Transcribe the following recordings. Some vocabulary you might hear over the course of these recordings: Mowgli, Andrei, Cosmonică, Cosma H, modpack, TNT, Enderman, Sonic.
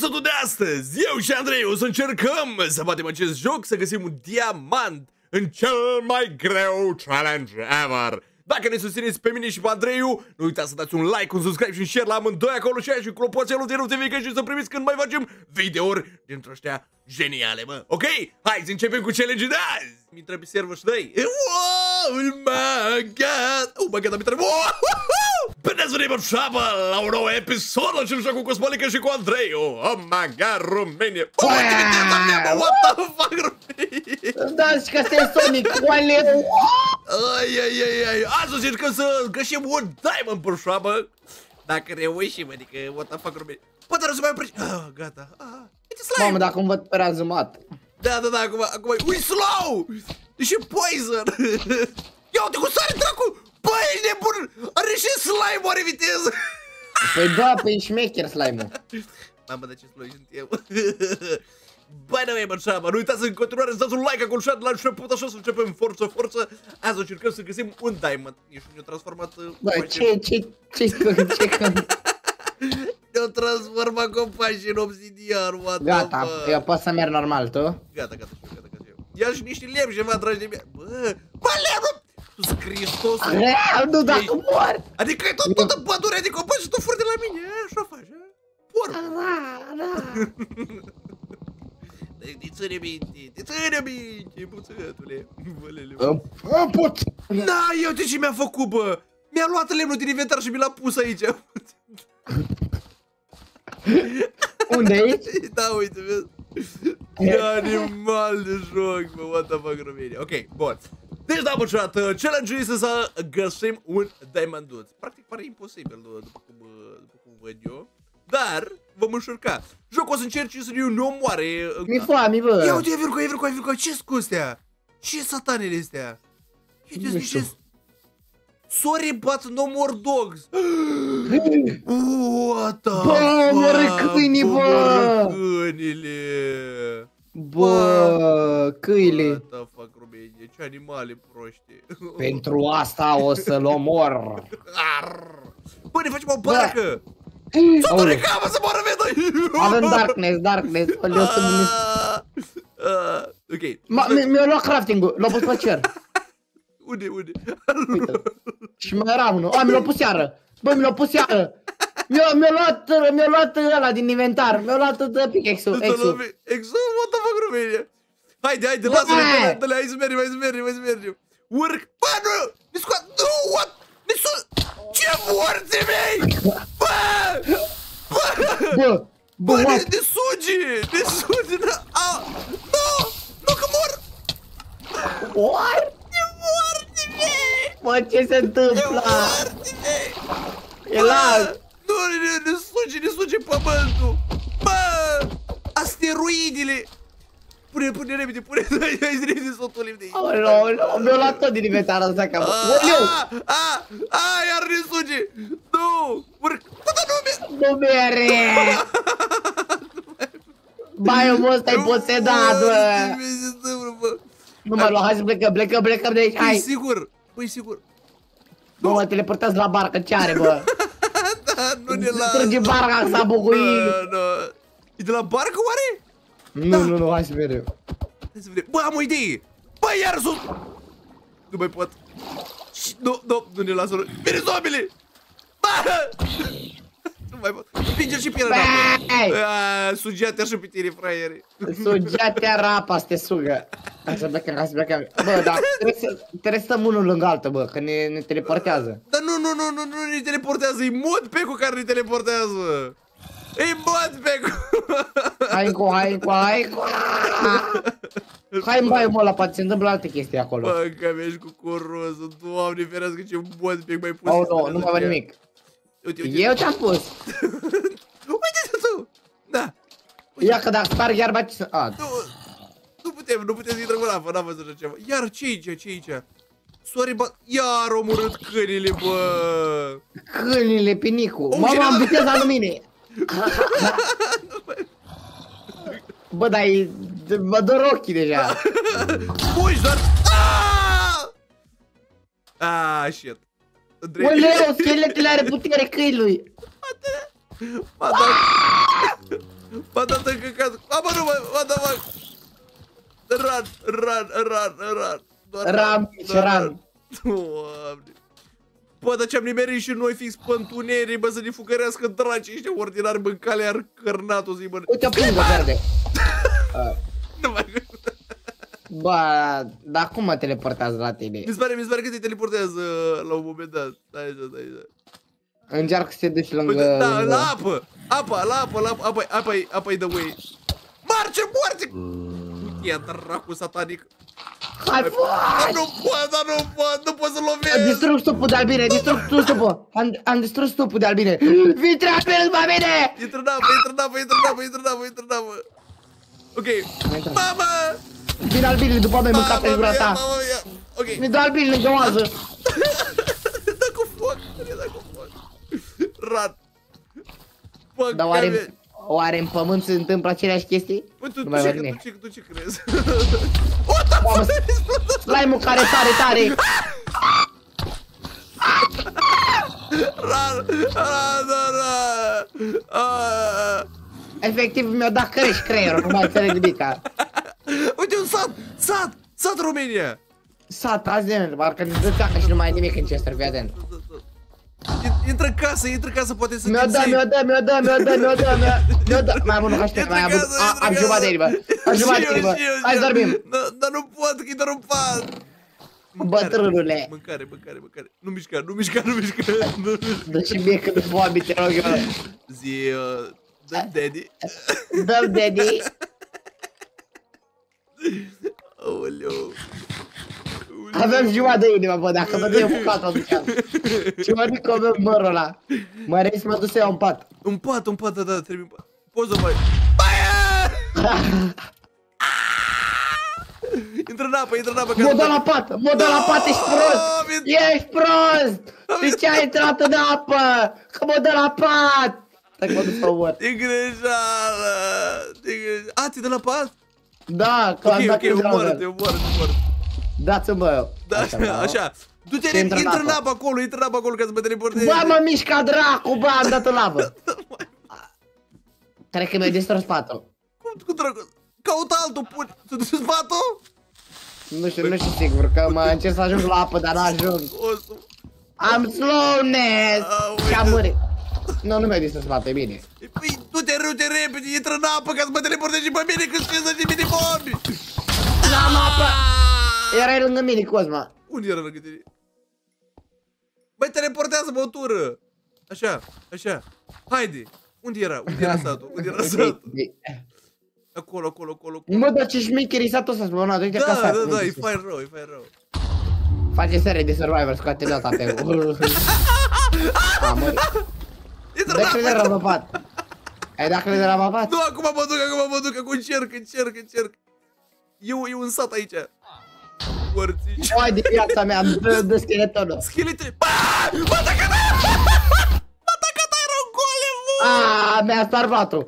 episodul de astăzi, eu și Andrei o să încercăm să batem acest joc, să găsim un diamant în cel mai greu challenge ever. Dacă ne susțineți pe mine și pe Andreiu, nu uitați să dați un like, un subscribe și un share la amândoi acolo și clopoțelul de notificări și să primiți când mai facem videouri dintre ăștia geniale, mă. Ok? Hai să începem cu challenge-ul de azi. Mi-intră pe server și dă-i. Oh my god! Oh my god, am intrat. Bine ați venit, bărșabă, la un nou episod la acel joc cu Cosmonică și cu Andreiu. Oh my god, România! Oh, activitatea mea, mă! What the fuck, România? Îmi dați că sunt Sonic, oale! Ai, azi o să încercăm să găsim un diamond, bărșabă. Dacă reușim, adică, what the fuck, România? Bă, dar o să mai oprești. Ah, gata. Mamă, dacă îmi văd pe razumat. Da, acum e... Ui, slow! Deși e poison! Ia uite cum sare, dracu! Bă, e nebun! Are și slime-ul, are viteză! Păi da, păi e șmecher slime-ul. Mamă, dar ce slow sunt eu! Bă, nu e mărșama! Nu uitați în continuare să dați un like acolo și la început, așa să începem forță! Azi o încercăm să găsim un diamond. Ești un transformat... Bă, ce... Ne-o transforma copașii în obsidian, what the fuck? Gata, eu pot să merg normal, tu? Gata, eu. Ia și niște lemn ceva, dragi de mine. Bă, lemnul! Iisus Hristos! Nu, dar tu mori! Adică e tot în pădurea de copaci și tu furi de la mine, așa faci, a? Porc! Ține minte, puțătule! Da, eu de ce mi-a făcut, bă? Mi-a luat lemnul din inventar și mi l-a pus aici. Unde ești? Da, uite, vezi? E animal de joc, mă, what the fuck, România. Ok, bun. Deci, da, băciodată, challenge-ul este să găsim un diamond duț. Practic pare imposibil, după cum văd eu. Dar vom înșurca. Jocul o să încerci să nu omoare. Mi-e foame, bă. Ia uite, e virgo, ce-s cu astea? Ce satanele astea? Uite-s Sorry, but no more dogs. What the fuck? Bă, moară câinii, bă! Moară câinile! Bă, câile! What the fuck, România, ce animale proști! Pentru asta o să-l omor! Bă, ne facem o barcă! S-o dore camă să moară vedă! Avem darkness, o leu să mulesc! Mi-a luat crafting-ul, l-a pus pe cer! Unde? Și mai era unul. A, mi l-a pus iară. Bă, mi l-a pus iară. Mi-a luat ăla din inventar. Mi-a luat pickaxe-ul. Exul, what the fuck, România? Haide, lasă-le, dă-le, hai să mergem. Urc. Bă, nu! Mi scoat, nu, what? Mi scoat. Ce morții mei? Bă! Bă, ne suge, da. Nu, că mor. What? Mă, ce se întâmplă? E larg! Nu, ne suge pământul! Bă! Asteroidele! Pune repede, hai repede să o tolim de aici! Aoleu, mi-o luat tot din inventarul ăsta ca... iar ne suge! Nu! Urc! Nu mere! Bai, omul ăsta e posedat, bă! Nu mă lua, hai să plecăm de aici, hai! Păi sigur. Bă, mă teleportează la barcă, ce are, bă? Da, nu ne lasă. Strânge barca, s-a bucurit. E de la barcă, oare? Nu, hai să vedem. Bă, am o idee. Bă, iar sus. Nu mai pot. Nu ne lasă. Vine zombile. Nu mai pot. Împinge-l și pe el. Sugeate așa pe tine, fraiere. Sugeate-ar apa să te sugă. Hai să plecăm. Bă, dar trebuie să stăm unul lângă altă, bă, că ne teleportează. Dar nu ne teleportează, e modpack-ul care ne teleportează. E modpack-ul. Hai cu. Hai, mai mă, la poate se întâmplă alte chestii acolo. Bă, că mi-ești cu coroză, doamne ferească, ce modpack mai pus. Nu mai văd nimic. Uite. Eu te-am pus. Uite-te tu. Da. Ia că dacă sparg iarba ce sunt... Nu putem să-i trăgă la apă, n-am văzut așa ceva. Iar ce aici? Sorry, bă, iar omorât câinile, bă. Câinile, pinicu. Mama, am viteza la mine. Bă, dar mă dor ochii deja. Puși, doar... Aaaa, shit. Bă, leu, scheletele are putere câinului. Mă, dar... M-a dat în căcat. A, mă, nu, mă, da, mă. Ran. Ram. Doamne. Bă, dar ce-am nimerit și noi fix pântunerii, bă, să ne fugărească dracii ăștia ordinari, bă, în calea iar cărnatul zi, bă. Uite-o pungă verde. Nu mai gândesc. Bă, dar cum mă teleportează la tine? Mi se pare că te teleportează la un moment dat. Stai. Încearcă să te duci lângă... Bă, da, la apă! Apa, apa-i the way. Marce, moarte! Ia, dracu satanic. Hai, fuaaaaci! Nu pot să-l lovesc! Am distrug stupul de albine, am distrug stupul de albine. Vii treabă lângă mine! Intră în apă! Ok. Mamă! Vin albinele după mine, mânca pe gura ta. Ok. Mi-e doar albinele lângă oază. Da cu foc. Rat. Dar oare în pământ se întâmplă aceleași chestii? Tu ce crezi? O, da, slime-ul care tare! Rar! Efectiv mi-o dat crești creierul, nu mai înțeleg nimica. Uite un sat România! Sat, azi de parcă nu dă caca și nu mai e nimic în Chester, fii atent. Intră în casă, poate să te înțelegi. Mi-o dă, mai am unul, aștept, am jumătate de inimă. Hai să dormim. Dar nu pot, că-i dă un pat. Bătrânule. Mâncare. Nu mișca. Dă-și mie că nu foame, te rog eu. Zi, dă-mi daddy. Aoleu. Avem jumătate de inimă, bă, dacă mă dă eu fucat, mă duceam. Și mă duc avem mărul ăla. Mă rei să mă duc să iau un pat. Un pat, da, trebuie un pat. Poți să mai... Intră în apă. Mă dă la pat, ești prost! Ești prost! De ce ai intrat în apă? Că mă dă la pat! Dacă mă duc să omor. E greșeală! A, ți-i dă la pat? Da, că am dat cu omoră. Da-ți-o, bă! Așa! Du-te, intră în apă acolo ca să mă teleportezi! Bă, mă mișca dracu, bă, am dat în apă! Cred că mi-ai distrus patul. Cum dracu? Caută altul, pune! S-a distrus patul? Nu știu sigur, că mă încerc să ajung la apă, dar n-ajung. Am slowness! Și am murit. Nu mi-ai distrus patul, e bine. Păi, du-te repede, intră în apă ca să mă teleportezi și pe mine, că-s 50.000 de bombi! N-am apă! Erai lângă mine, Cosma. Unde era lângă tine? Băi, teleportează-mă o tură. Așa. Haide. Unde era satul? Acolo. Mă, dar ce șmecheri satul ăsta spălonat. Uite ca satul. Da, e fain rău, Face serie de Survivor, scoate data pe... Ai dat credere la papat? Nu, acum mă duc, cu încerc. E un sat aici. Oai de viața mea, dă scheletonul. Scheletonul. Baaaa! M-a atacat aerongolem! Aaaa, mi-a starvat-o.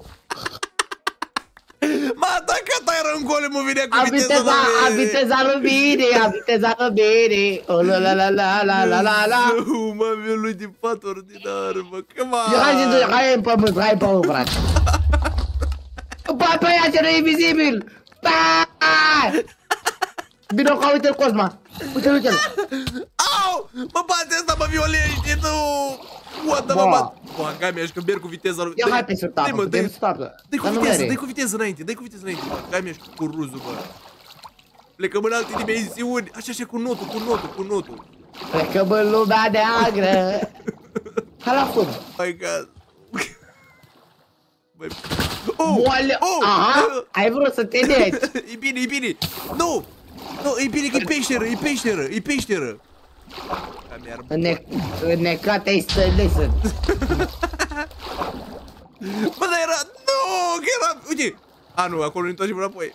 M-a atacat aerongolem, vine cu viteza lumii. A viteza lumii. O-la-la-la-la-la-la-la-la. Zău, mami, eu lui din pat ordinar, mă, că m-a... Hai în pământ, frate. Bă, băia, ce nu e invizibil! Baaaa! Vino ca uite-l, Cosma! Uite-l! Au! Mă bate asta, mă violește, tu! Oată, mă bat! Bă, gamea, ești că merg cu viteza lui... Ia hai pe surtapă, putem surtapă! Dă-i cu viteză înainte, bă! Gamea, ești cu ruzul, bă! Plecăm în alte dimensiuni! Așa, cu notul! Plecăm în lumea neagră! Hai la fund! My God! Boale! Aha! Ai vrut să te neci! E bine! Nu! Nu, e bine că e peșteră! Înnecată e stălesă! Bă, dar era... Nuuu, că era... Uite! A, nu, acolo ne întoarcem înapoi!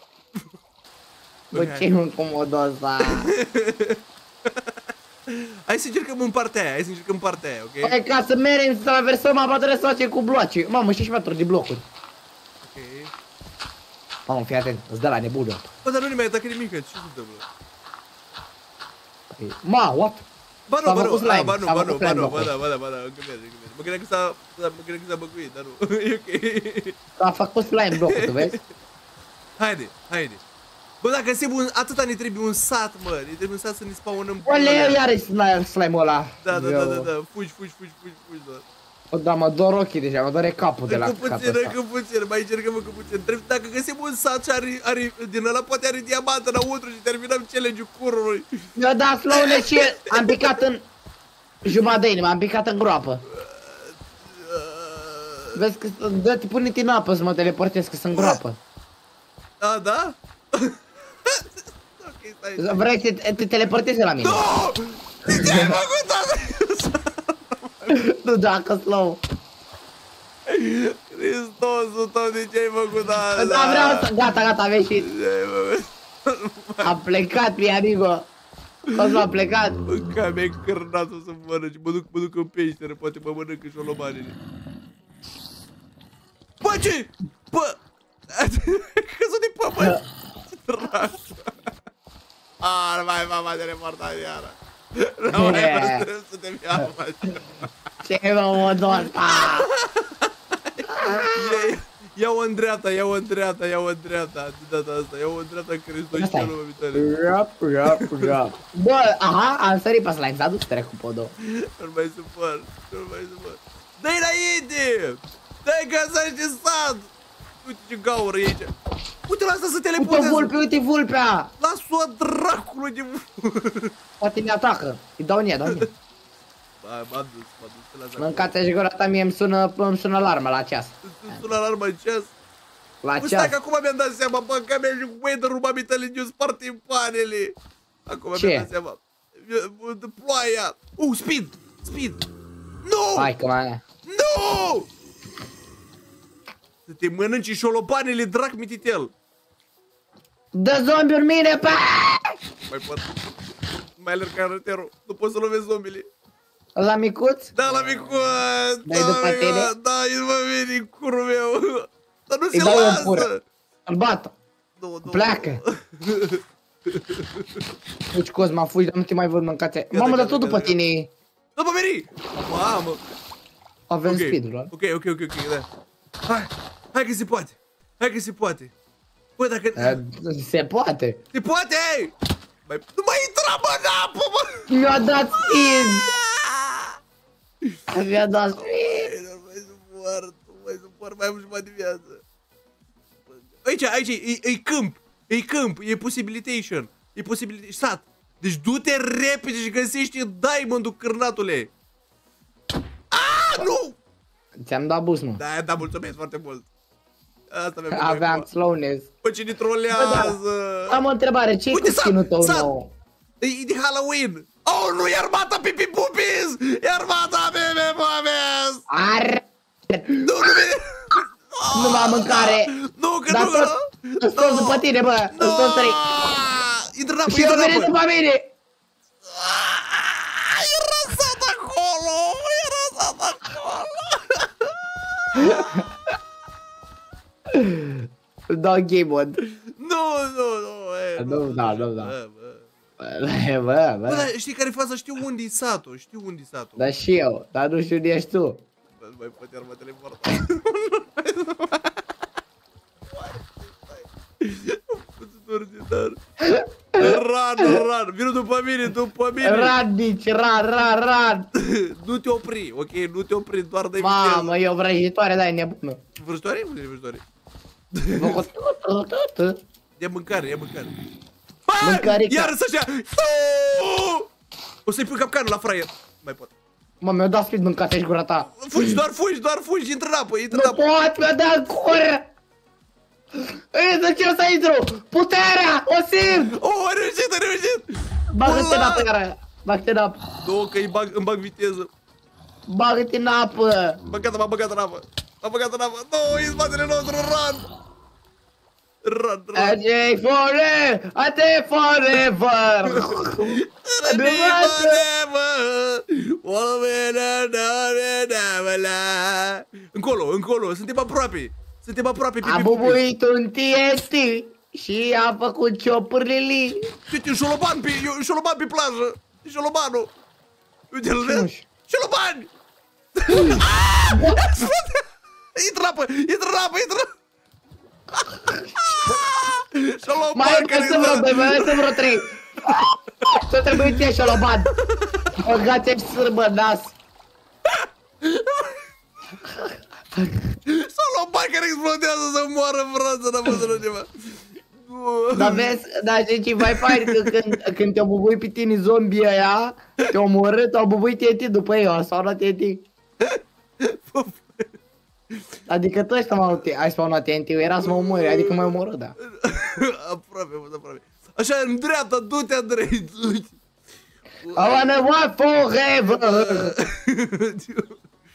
Bă, ce-i un comodul ăsta? Hai să încercăm în partea aia, ok? Păi, ca să merem, să traversăm, apă trebuie să facem cu bloace. Mamă, 6 metri de blocuri. Mamă, fii atent, îți dă la nebună. Bă, dar nu ne mai atacă nimic, ce se întâmplă? Ma, what? Ba nu, ba nu, mă gândeam că s-a băguit, dar nu, e ok. S-a făcut slime block, tu vezi? Haide, haide. Bă, dacă simt atâta ne trebuie un sat, mă, ne trebuie un sat să ne spawnăm. Oleu, iară slime-ul ăla. Da, da, da, da, da, fugi, fugi, fugi, fugi, doar. O, da, mă dor ochii deja, mă doare capul de la capul ăsta. Încă puțin, mai încercăm încă puțin. Dacă găsim un sat și are din ăla, poate are diamantă înăuntru și terminăm challenge-ul curului. Eu da, slowle și am picat în jumătate de inimă, am picat în groapă. Vezi că, dă-te, pune-te în apă să mă teleportez, că sunt groapă. A, da? Ok, stai. Vrei să te teleportezi la mine? Nu! Ce-ai făcut asta? Nu, dacă slow. Hristosul tău, de ce-ai făcut asta? Da, vreau să... Gata, gata, am ieșit. A plecat, mi amigo. Cosma a plecat. Mânca mea cărnață o să-mi mănânci. Mă duc în peșteră, poate mă mănâncă și o lomanele. Bă, ce? Bă! Căzut din pământ! Ce dracu! Aaa, nu mai m-am teleportat iară. Nu mai vreau să te iau, mă, ce? Ce mă odor? Ia-o în dreapta, ia-o în dreapta, ia-o în dreapta. De data asta, ia-o în dreapta, că ești doar lumea viitoare. Rap. Bă, aha, am sărit pe slime, s-a dus trecut pe două. Nu-l mai supăr, nu-l mai supăr. Dă-i înainte! Dă-i că s-a știat! Uite ce gaură e aici. Uite la asta să teleportează. Uite vulpe, uite vulpea. Las-o a dracului de vulpe. Poate ne atacă. Îi dau în ea, dau în ea. M-a dus, m-a dus. Mâncați-și gura ta, mie îmi sună alarma la ceas. Îmi sună alarma în ceas? La ceas. Stai că acum mi-am dat seama, bă, că mi-a jucat weather-ul, mami tăi, ne-o spart timpanele. Acum mi-am dat seama. Ploaia. Speed, speed. Nu! Hai că mai... Nu! Să te mănânci șolobanele, drac mititel! Dă zombi în mine, pa! Mai pot. Mai alerg ca răterul. Nu pot să lovesc zombile. La micuț? Da, la micuț! Dai după tine? Da, îi mă vine curul meu! Dar nu se lasă! Îl bată! Pleacă! Fugi, Cosma, fugi, dar nu te mai văd mâncațe. Mamă, dar tot după tine! După mine! Mamă! Avem speed-ul ăla. Ok, ok, ok, ok, da. Hai, hai că se poate, hai că se poate. Bă, dacă... Se poate. Se poate, hei! Nu mai intra, bă, în apă, bă! Mi-a dat speed! Mi-a dat speed! Nu mai suport, nu mai suport, mai am jumătate de viață. Aici, aici, e câmp, e câmp, e possibilitation, e possibilitation, sat. Deci du-te repede și găsești diamond-ul, cârnatule. Aaaa, nu! Ți-am dat boost, mă. Da, da, mulțumesc foarte mult. Asta mi-a plăcut. Aveam slowness. Bă, cine trolează? Am o întrebare, ce-i cu skin-ul tău nou? E de Halloween. Oh, nu, e armata pipi pupis! E armata pipi pupis! Arrrrr! Nu, nu vine! Nu m-am mâncare! Nu, că nu! Îți stăzi după tine, bă! Îți stăzi trei! Intră înapă, intră înapă! Și vine după mine! E răsat acolo! E răsat acolo! Dau game mode. Nu, bă, dar știi care e faza? Știu unde-i satul, știu unde-i satul. Dar și eu, dar nu știu unde ești tu. Bă, nu mai pot iar mă teleporta. Run, vino după mine, după mine. Run, nu te opri, ok? Nu te opri, doar dai viteză. Mamă, e o vrăjitoare, da, e nebună. Vrăjitoare? Unde e vrăjitoare? Ia mâncare, ia mâncare. Mâncare, iară să-și ia. O să-i pui capcanul la fraier. Mai pot. Mă, mi-o dat speed, mâncați-și gura ta. Fugi, doar fugi, doar fugi, intră în apă. Nu pot, mi-o dat gură. Îi să încerc să intru! Puterea! O simt! O, a reușit, a reușit! Bagă-te în apă, iară! Bagă-te în apă! Două, că îmi bag viteză! Bagă-te în apă! Băgată, m-am băgat în apă! M-am băgat în apă! Nu, e spatele nostru, run! Run, run! Andrei forever! Andrei forever! Andrei forever! Încolo, încolo, suntem aproape! Suntem aproape, pipi, pipi. A bubuit un TST și a făcut ciopârlili. Uite, un șoloban pe plajă. E șolobanul. Uite-l vezi? Și-l luă bani! Intră în apă! Și-l luă bani! Mai sunt vreo 3! S-o trebuie ție și-l luă bani! O gață și sârbă, nas! S-au luat bani care explodează să moară în Franța, n-am văzut undeva. Dar vezi, dar știi ce-i mai fain? Când te-au bubuit pe tine zombii ăia, te-au omorât, te-au bubuit TNT după ei, s-au luat TNT. Adică tu ăștia ai spawnat TNT-ul, era să mă omori, adică m-ai omorât, da. Aproape. Așa, în dreapta, du-te, Andrei, du-te. I wanna walk forever.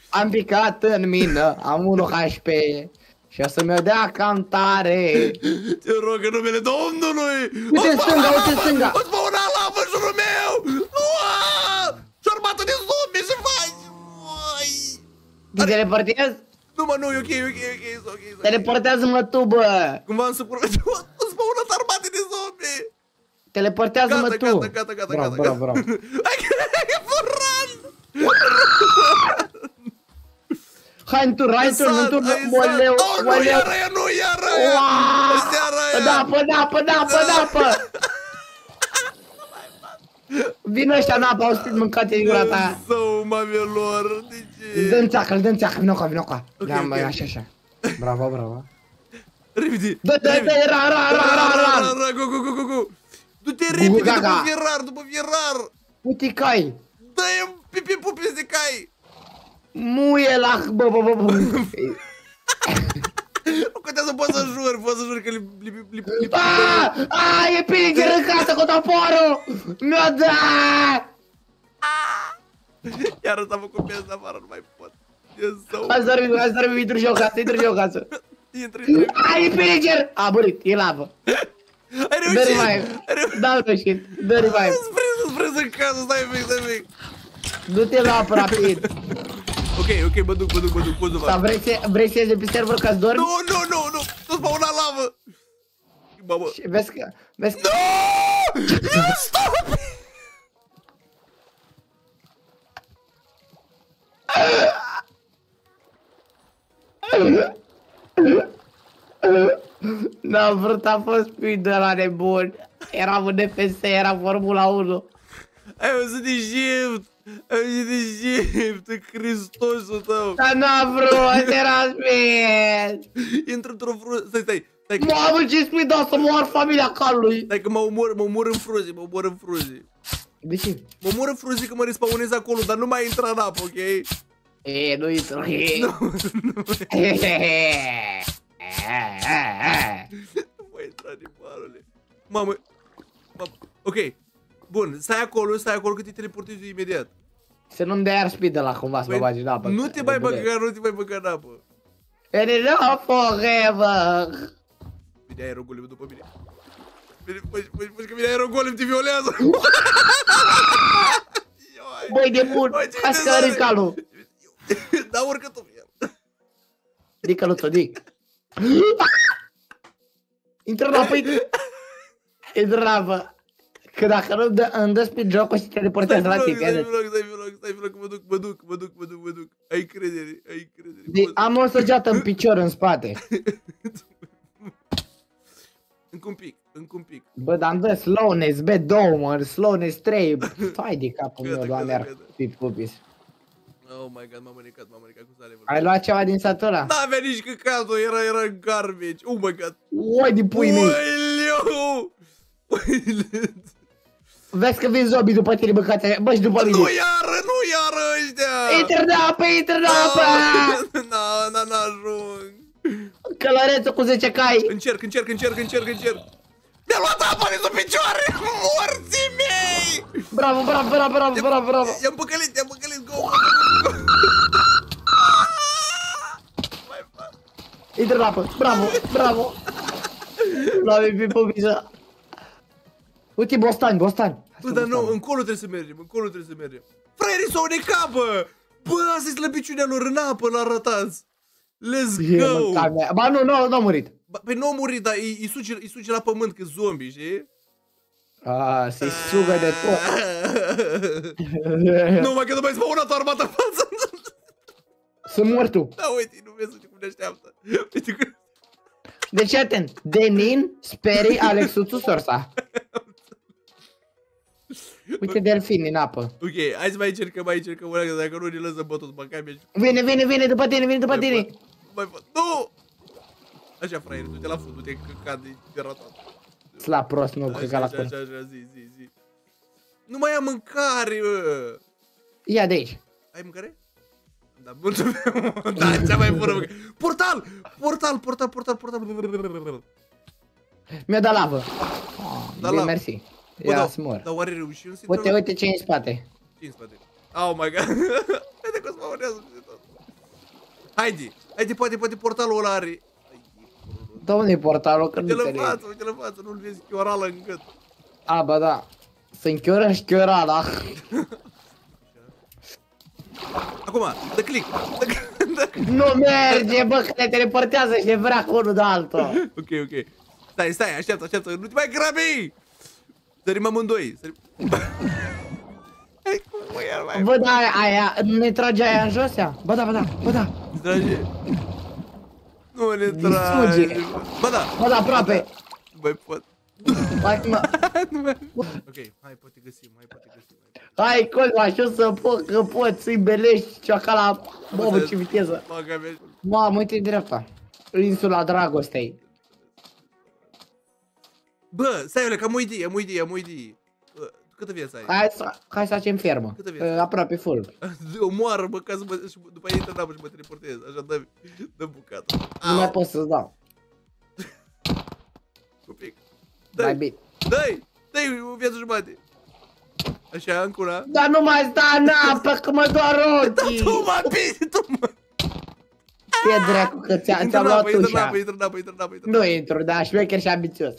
Am picat în mină, am 1 HP și o să-mi o dea cam tare. Te rog în numele Domnului. Uite-n stânga, uite-n stânga. Îți bă una lavă în jurul meu. Și armată de zombie și faci. Te teleportezi? Nu mă, nu, e ok. Teleportează-mă tu, bă. Cumva îmi supără. Îți bă una armată de zombie. Teleportează-mă tu. Gata. Bravo. E furan. Hai în tur, moleu, moleu. Nu, iară! Pădapă! Vină ăștia în apă, au spus mâncate din gura ta. Său, mamelor, de ce? Îl dă-n țeacă, vinoca. Da, mă, așa. Bravo. Repede! Dă-te, rar! Go! Du-te repede după vierar! Puticai! Dă-i pipi pupis de cai! Muie la... bă. Nu contează, pot să jur că li... Aaaa, e pilit de râncasă cu toporul! Mi-o da! Iar ăsta mă cumpesc de afară, nu mai pot. Azi dormi, intru și eu casă. Ai, e piliger! A, bărit, e lavă. Ai reușit! Da, reușit! Îți prins în casă, stai mic! Du-te la apă rapid! Ok, mă duc, poți după. Dar vrei să iei de pe server ca să dormi? Nu! Tu-ți mă una lavă! Mamă! Vezi că... Nooo! Stop! N-am vrut, a fost pui de la nebun. Eram în FS, era Formula 1. Ai văzut de shift! Hristosul tău! Dar n-a vrut, era smet! Intră într-o frunze, stai! Mamă, ce spui, da, să moar familia calului! Stai că mă omor în frunze! De ce? Mă omor în frunze că mă respawnez acolo, dar nu mai intra în apă, ok? Nu intră, Nu mai intra, animalule! Mamă! Ok! Bun, stai acolo că te teleportezi imediat. Să nu-mi dai airspeed ăla cumva să mă bagi în apă. Nu te mai băga în apă. And it's not forever. Vine aerogolem după mine. Păi că vine aerogolem, te violează. Băi, de bun, hai să arăt calul. Da, urcă tu. Dică-l-o, dic. Intră în apă. Că dacă nu îmi dă speed joc-ul și te teleportează la tine. Stai vlog, mă duc. Ai credere. Am o săgeată în picior în spate. Încă un pic. Bă, dar îmi dă slowness B2, mă, slowness 3. Fai de capul meu, doamne, ar fi pupis. Oh my god, m-am măricat cu sale. Ai luat ceva din satul ăla? N-avea nici căcatul, era garbage. Oh my god. Uai, din pui mei. Vezi că vin zombii după tine, băcați, bă, și după mine. Nu iară ăștia! Intră în apă! N-ajung. Călărețul cu 10 cai. Încerc. Mi-a luat apa din sub picioare, morții mei! Bravo! I-am păcălit, go! Intră în apă, bravo! L-am pe pupiză. Uite, bostani! Bă, dar nu, încolo trebuie să mergem. Fraierii s-au necat, bă! Bă, asta-i slăbiciunea lor în apă, l-arătați! Let's go! Ba, nu, n-au murit! Păi n-au murit, dar îi suge la pământ, că zombii, știi? A, se sugă de tot. Numai că nu mai spăunat-o armata în față. Sunt mort tu. Da, uite, nu vezi cum ne așteaptă. Deci, atent. Denin, Speri, Alexuțu, Sorsa. Uite delfini în apă. Ok, hai să mai încercăm, una, că dacă nu ne lăsăm bătut, măcar mi-aș... Vine, vine după tine, Mai pot, nu! Așa, fraier, du-te la fund, du-te căcat de ratat. Slab prost, nu căcat la fund. Așa, zi. Nu mai am mâncare, bă! Ia de aici. Ai mâncare? Da, mulțumim, da, cea mai bună mâncare. Portal! Portal! Mi-a dat lavă. Bine, mersi. Ia, smor. Dar oare reușim să-i dau? Uite ce-i în spate. Oh my god. Haide că o să mă urează. Haide, poate portalul ăla are... Da, unde-i portalul? Uite-l în față, nu-l vezi chiorala în gât. A, bă, da. Să închiorăși chiorala. Acum, dă click. Nu merge, bă, că ne teleportează și ne vrea cu unul de altul. Ok. Stai, așteaptă, nu te mai grăbi! Sărim amândoi! Bă, da, aia, ne trage aia în jos, ea? Bă, da! Ne trage? Nu ne trage! Bă, da, aproape! Băi, pot! Ok, hai, poate găsim! Hai, Cosma, și eu să pot, că pot să-i belești ciocala... Bă, ce viteză! Mamă, uite-i dreapta! Insula dragostei! Bă, stai, Olec, am o idee. Câtă viață ai? Hai să facem fermă. Câtă viață? Aproape full. Omoară, mă, ca să mă... După aia intră și mă teleportez. Așa, dă bucată. Nu mai pot să-ți dau. Un pic. Dă-i o viață jumate. Așa, încă una. Dar nu mai sta în apă, că mă doar ochii. Da, tu mă... E dracu că ți-am luat ușa. Intră în apă. Nu intru, dar șmecher și ambițios.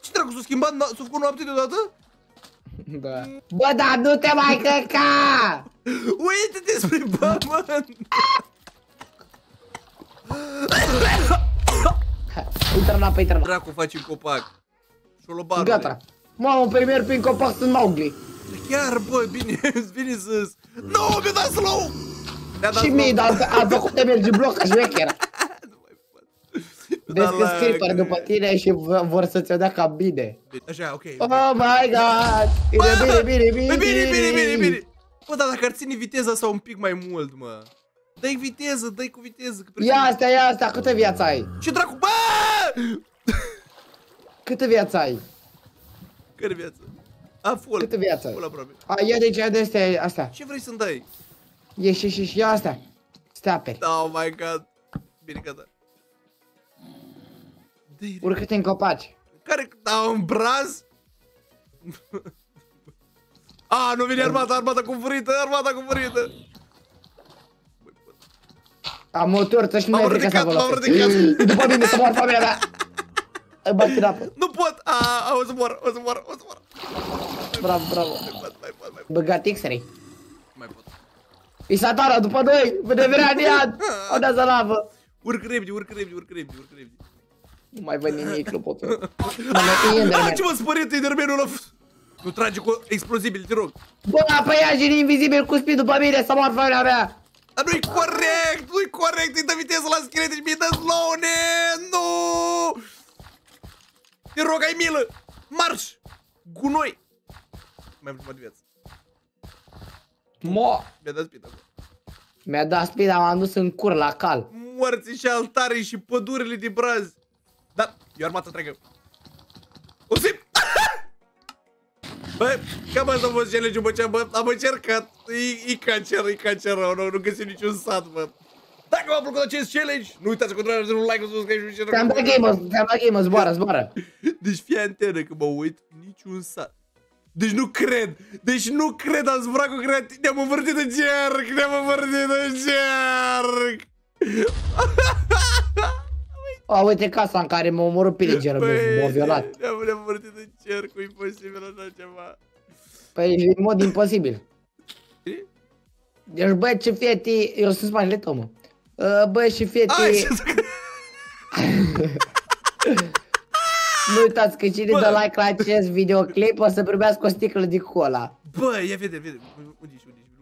Ce dracu, s-a schimbat? S-a făcut noapte deodată? Da. Bă, dar nu te mai căca! Uite-te spre pământ! Intră în apă. Dracu, facem copac. Șolobarule. Gata. Mamă, premier prin copac sunt Mowgli. Chiar, bă, bine sus. Nu, mi-a dat slow! Și mie, dar a făcut de mergi bloc, aș vechera. Vezi că scriptori după tine și vor să-ți o dea ca bine. Așa, ok. Oh my god! Bine! Bă, dar dacă ar ține viteza asta un pic mai mult, mă. Dă-i viteză, dă-i cu viteză. Ia astea, câtă viață ai? Ce dracu, bă! Câtă viață ai? Care viață? A, full. Câtă viață ai? Ia de astea. Ce vrei să-mi dai? Ieși, ia astea. Stai aperi. Oh my god. Bine, gata. Urcă-te în copaci. Care? Da, un braz? A, nu vine armata cufrită. Am o tortă și nu mai vrei ca să vă lăsă. După mine să mor familia mea. Îmi bag în apă. Nu pot. A, o să mor. Bravo. Mai pot. Băgat X-ray. Mai pot. E satana după noi! Ne vrea în iad! O dea zalavă! Urc repede! Nu mai văd nimic, nu pot. Ce mă spărit, Enderman-ul ăla! Nu trage cu explozibili, te rog! Bă, apăiajeni invizibil cu spii după mine, să mor familia mea! Dar nu-i corect! Îi dă viteză la schelete și mi-i dă slow-ne! Nu! Te rog, ai milă! Marș! Gunoi! Mai am jumătate de viață. Mo! Mi-a dat spida, m-am dus în cur la cal. Morții și altarii și pădurile de brazi. Da, eu armata întreagă. O sim! Bă, cam asta a fost challenge-ul, bă, am încercat. E cancer rău, nu găsim niciun sat, bă. Dacă v-a plăcut acest challenge, nu uitați să dați un like, un subscribe și... Te-am dat game-ul, zboară. Deci fie antenă că mă uit, niciun sat. Deci nu cred, am zburat cu creativ, ne-am învârtit în cerc! A, uite casa în care m-a omorât pilegerul, m-a violat. Ne-am învârtit în cerc, e imposibil așa ceva. Păi, e în mod imposibil. Deci, băi, ce fietii, eu sunt spaniletă, mă. Băi, și fietii... Nu uitați că cine dă like la acest videoclip o să primească o sticlă de cola. Bă, ia vede, vede. Unde ești, unde ești?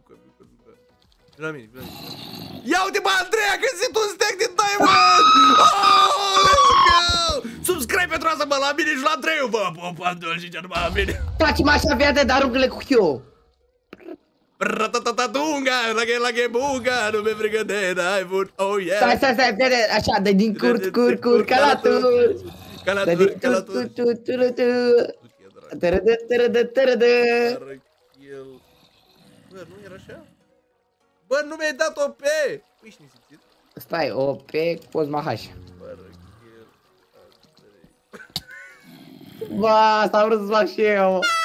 La mine, la mine. Ia uite, bă, Andrei, a găsit un stack de diamond! Oh, let's go! Subscribe pentru asta, bă, la mine și la Andrei, bă, popandul și cea numai la mine. Taci-mă așa verde, dar rugăle cu eu. Ratatatunga, la bunga, nu mi-e frică de diamond, oh yeah! Stai, stai, stai, vede, așa, dă din curt, calatur! Calatur, calatur! Bă, nu era așa? Bă, nu mi-ai dat OP! Păi ești nesimțit? Stai, OP cu Cosma H. Bă, asta am vrut să-ți fac și eu!